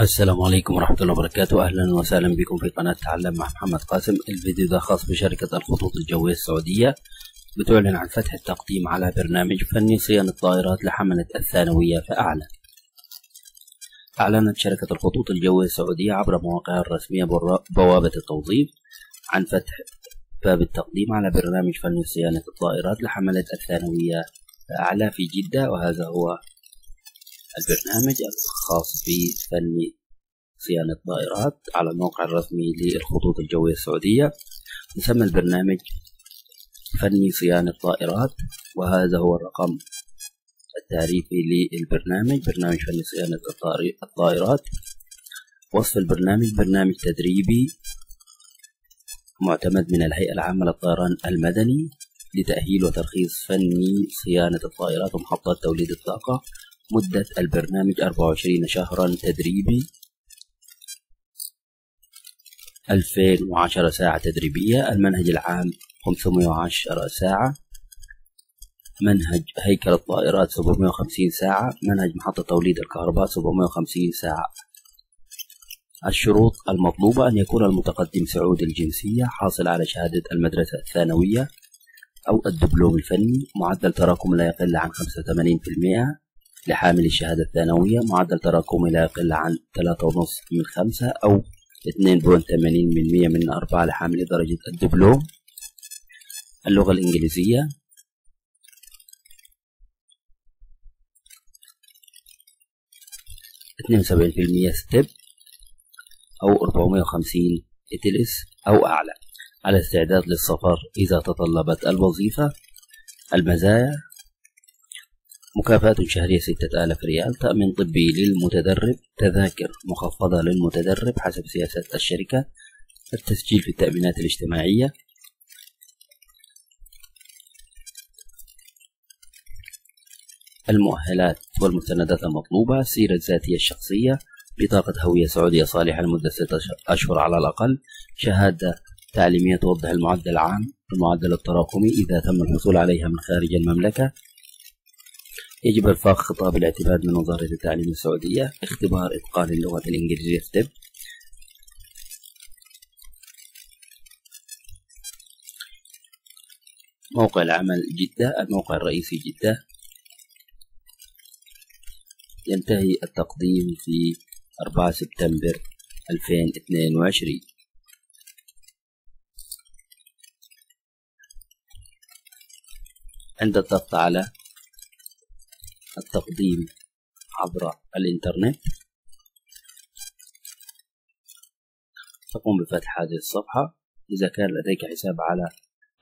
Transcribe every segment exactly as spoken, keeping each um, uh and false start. السلام عليكم ورحمة الله وبركاته. أهلا وسهلا بكم في قناة تعلم مع محمد قاسم. الفيديو ده خاص بشركة الخطوط الجوية السعودية، بتعلن عن فتح التقديم على برنامج فني صيانة الطائرات لحملة الثانوية فأعلى. أعلنت شركة الخطوط الجوية السعودية عبر مواقعها الرسمية بوابة التوظيف عن فتح باب التقديم على برنامج فني صيانة الطائرات لحملة الثانوية فأعلى في جدة، وهذا هو البرنامج الخاص بفن صيانة الطائرات على الموقع الرسمي للخطوط الجوية السعودية. يسمى البرنامج فني صيانة الطائرات، وهذا هو الرقم التعريفي للبرنامج، برنامج فني صيانة الطائرات. وصف البرنامج: برنامج تدريبي معتمد من الهيئة العامة للطيران المدني لتأهيل وترخيص فني صيانة الطائرات ومحطات توليد الطاقة. مدة البرنامج أربعة وعشرين شهرا تدريبي، ألفين وعشرة ساعة تدريبية. المنهج العام خمسمائة وعشرة ساعة، منهج هيكل الطائرات سبعمائة وخمسين ساعة، منهج محطة توليد الكهرباء سبعمائة وخمسين ساعة. الشروط المطلوبة: أن يكون المتقدم سعودي الجنسية، حاصل على شهادة المدرسة الثانوية أو الدبلوم الفني، معدل تراكم لا يقل عن خمسة وثمانين بالمئة لحامل الشهادة الثانوية، معدل تراكمي لا يقل عن ثلاثة فاصلة خمسة من خمسة أو اثنين فاصلة ثمانين بالمئة من أربعة لحامل درجة الدبلوم. اللغة الإنجليزية، اثنين وسبعين بالمئة ستيب أو أربعمائة وخمسين آيلتس أو أعلى. على استعداد للسفر إذا تطلبت الوظيفة. المزايا: مكافأة شهرية ستة آلاف ريال، تأمين طبي للمتدرب، تذاكر مخفضة للمتدرب حسب سياسة الشركة، التسجيل في التأمينات الاجتماعية، المؤهلات والمستندات المطلوبة، السيرة الذاتية الشخصية، بطاقة هوية سعودية صالحة لمدة ستة أشهر على الأقل، شهادة تعليمية توضح المعدل العام المعدل التراكمي إذا تم الحصول عليها من خارج المملكة. يجب إلفاق خطاب الاعتماد من وزارة التعليم السعودية. اختبار إتقان اللغة الإنجليزية ستيب. موقع العمل جدة، الموقع الرئيسي جدة. ينتهي التقديم في أربعة سبتمبر ألفين واثنين وعشرين. عند الضغط على التقديم عبر الإنترنت تقوم بفتح هذه الصفحة. إذا كان لديك حساب على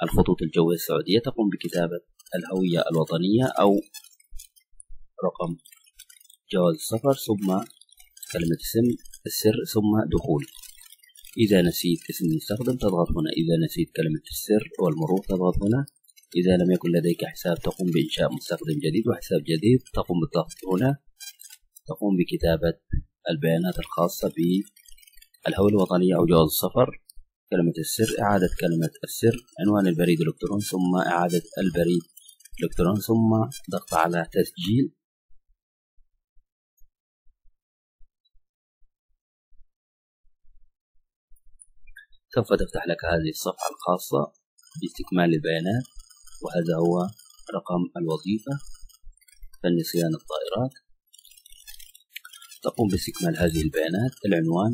الخطوط الجوية السعودية تقوم بكتابة الهوية الوطنية أو رقم جواز السفر ثم كلمة اسم السر ثم دخول. إذا نسيت اسم المستخدم تضغط هنا، إذا نسيت كلمة السر والمرور تضغط هنا. إذا لم يكن لديك حساب تقوم بإنشاء مستخدم جديد وحساب جديد، تقوم بالضغط هنا، تقوم بكتابة البيانات الخاصة بالهوية الوطنية أو جواز السفر، كلمة السر، إعادة كلمة السر، عنوان البريد الإلكتروني ثم إعادة البريد الإلكتروني ثم ضغط على تسجيل. سوف تفتح لك هذه الصفحة الخاصة باستكمال البيانات، وهذا هو رقم الوظيفة فني صيانة الطائرات. تقوم باستكمال هذه البيانات: العنوان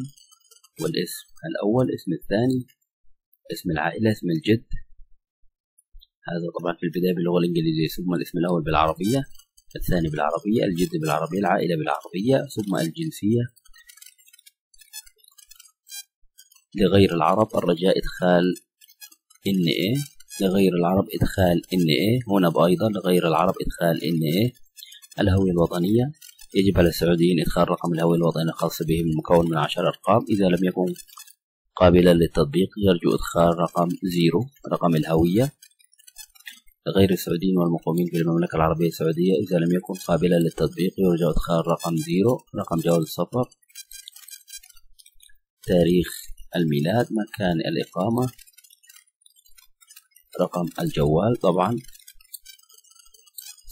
والاسم الأول، اسم الثاني، اسم العائلة، اسم الجد، هذا طبعا في البداية باللغة الإنجليزية، ثم الاسم الأول بالعربية، الثاني بالعربية، الجد بالعربية، العائلة بالعربية، ثم الجنسية لغير العرب، الرجاء إدخال إن إيه لغير العرب، إدخال إن إيه هنا بأيضا لغير العرب، إدخال إن إيه الهوية الوطنية، يجب على السعوديين إدخال رقم الهوية الوطنية الخاص بهم المكون من عشر أرقام، إذا لم يكن قابلا للتطبيق يرجو إدخال رقم زيرو رقم الهوية. غير السعوديين والمقيمين في المملكة العربية السعودية، إذا لم يكن قابلا للتطبيق يرجو إدخال رقم زيرو رقم جواز السفر، تاريخ الميلاد، مكان الإقامة، رقم الجوال طبعا،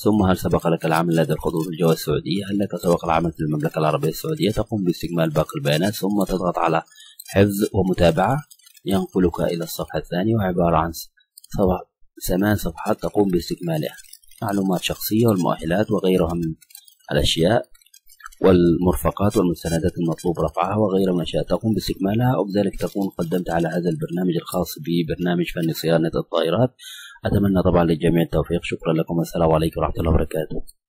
ثم هل سبق لك العمل لدى الخطوط الجوية السعودية؟ هل لك سبق العمل في المملكة العربية السعودية؟ تقوم باستكمال باقي البيانات ثم تضغط على حفظ ومتابعة ينقلك إلى الصفحة الثانية وعبارة عن ثمان صفحات تقوم باستكمالها، معلومات شخصية والمؤهلات وغيرها من الأشياء والمرفقات والمستندات المطلوب رفعها وغيرها من الأشياء تقوم باستكمالها، وبذلك تكون قدمت على هذا البرنامج الخاص ببرنامج فني صيانة الطائرات. أتمنى طبعا للجميع التوفيق، شكرا لكم والسلام عليكم ورحمة الله وبركاته.